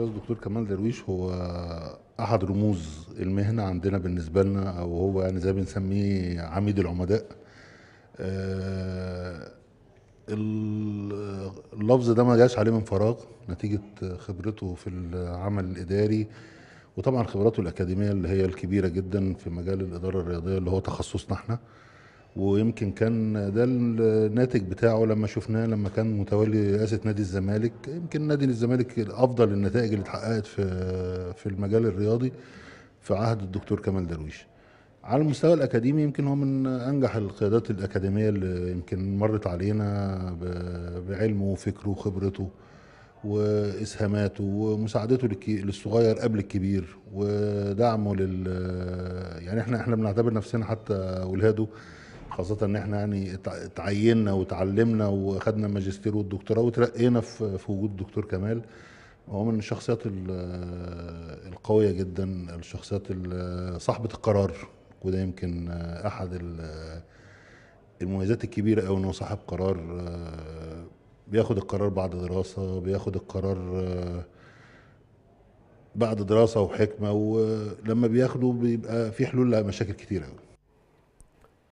الاستاذ الدكتور كمال درويش هو احد رموز المهنه عندنا بالنسبه لنا، او هو يعني زي بنسميه عميد العمداء. اللفظ ده ما جاش عليه من فراغ، نتيجه خبرته في العمل الاداري وطبعا خبراته الاكاديميه اللي هي الكبيره جدا في مجال الاداره الرياضيه اللي هو تخصصنا احنا. ويمكن كان ده الناتج بتاعه لما شفناه لما كان متولي رئاسه نادي الزمالك. يمكن نادي الزمالك افضل النتائج اللي اتحققت في المجال الرياضي في عهد الدكتور كمال درويش. على المستوى الاكاديمي يمكن هو من انجح القيادات الاكاديميه اللي يمكن مرت علينا بعلمه وفكره وخبرته واسهاماته ومساعدته للصغير قبل الكبير ودعمه يعني احنا بنعتبر نفسنا حتى اولاده، خاصة ان احنا يعني تعيننا وتعلمنا واخدنا ماجستير والدكتوراه وترقينا في وجود الدكتور كمال. هو من الشخصيات القوية جدا، الشخصيات صاحبة القرار، وده يمكن احد المميزات الكبيرة أوي، انه صاحب قرار، بياخد القرار بعد دراسة، بياخد القرار بعد دراسة وحكمة، ولما بياخده بيبقى في حلول لمشاكل كتير أوي.